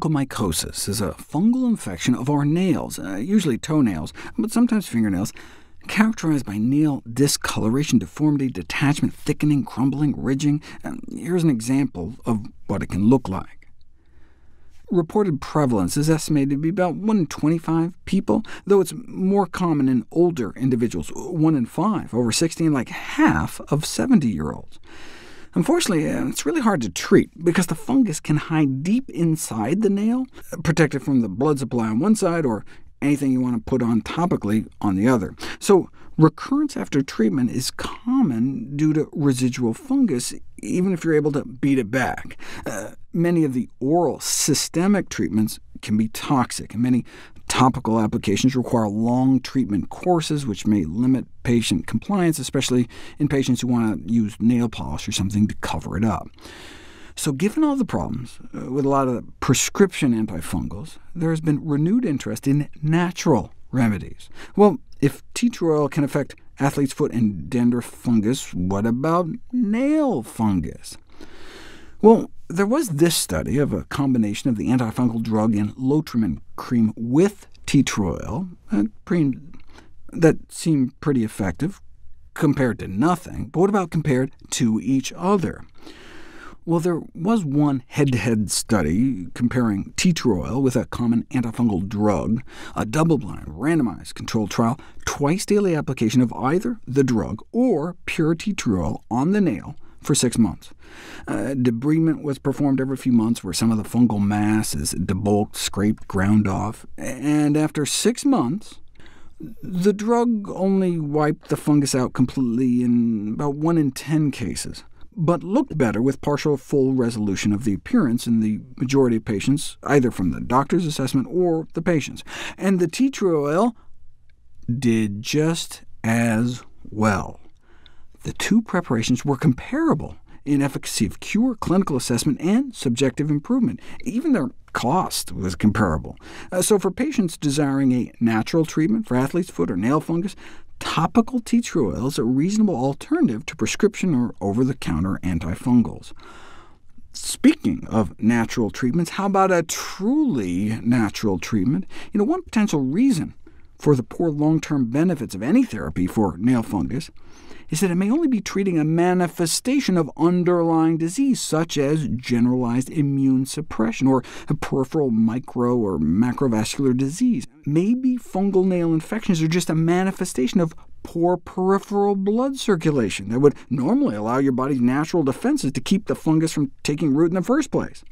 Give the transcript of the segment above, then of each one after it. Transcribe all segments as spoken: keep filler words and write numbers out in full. Onychomycosis is a fungal infection of our nails, uh, usually toenails, but sometimes fingernails, characterized by nail discoloration, deformity, detachment, thickening, crumbling, ridging. And here's an example of what it can look like. Reported prevalence is estimated to be about one in twenty-five people, though it's more common in older individuals, one in five over sixty, and like half of seventy-year-olds. Unfortunately, it's really hard to treat, because the fungus can hide deep inside the nail, protected from the blood supply on one side, or anything you want to put on topically on the other. So recurrence after treatment is common due to residual fungus, even if you're able to beat it back. Uh, many of the oral systemic treatments can be toxic, and many topical applications require long treatment courses, which may limit patient compliance, especially in patients who want to use nail polish or something to cover it up. So given all the problems uh, with a lot of prescription antifungals, there has been renewed interest in natural remedies. Well, if tea tree oil can affect athlete's foot and dandruff fungus, what about nail fungus? Well, there was this study of a combination of the antifungal drug and Lotrimin cream with tea tree oil that seemed pretty effective compared to nothing, but what about compared to each other? Well, there was one head-to-head study comparing tea tree oil with a common antifungal drug, a double-blind, randomized controlled trial, twice-daily application of either the drug or pure tea tree oil on the nail for six months. Uh, debridement was performed every few months, where some of the fungal mass is debulked, scraped, ground off, and after six months, the drug only wiped the fungus out completely in about one in ten cases, but looked better with partial full resolution of the appearance in the majority of patients, either from the doctor's assessment or the patient's. And the tea tree oil did just as well. The two preparations were comparable in efficacy of cure, clinical assessment, and subjective improvement. Even their cost was comparable. Uh, so for patients desiring a natural treatment for athlete's foot or nail fungus, topical tea tree oil is a reasonable alternative to prescription or over-the-counter antifungals. Speaking of natural treatments, how about a truly natural treatment? You know, one potential reason for the poor long-term benefits of any therapy for nail fungus is that it may only be treating a manifestation of underlying disease, such as generalized immune suppression or peripheral micro or macrovascular disease. Maybe fungal nail infections are just a manifestation of poor peripheral blood circulation that would normally allow your body's natural defenses to keep the fungus from taking root in the first place.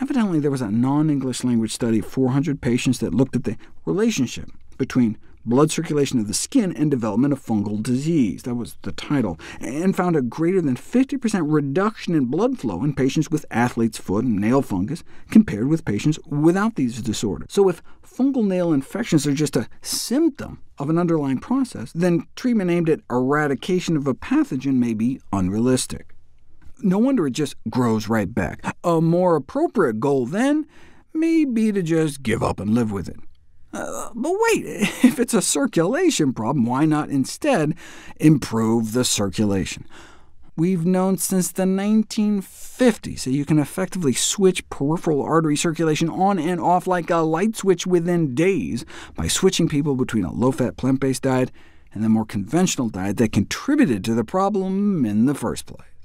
Evidently, there was a non-English language study of four hundred patients that looked at the relationship between blood circulation of the skin and development of fungal disease, that was the title, and found a greater than fifty percent reduction in blood flow in patients with athlete's foot and nail fungus compared with patients without these disorders. So if fungal nail infections are just a symptom of an underlying process, then treatment aimed at eradication of a pathogen may be unrealistic. No wonder it just grows right back. A more appropriate goal, then, may be to just give up and live with it. Uh, but wait, if it's a circulation problem, why not instead improve the circulation? We've known since the nineteen fifties that you can effectively switch peripheral artery circulation on and off like a light switch within days by switching people between a low-fat, plant-based diet and the more conventional diet that contributed to the problem in the first place.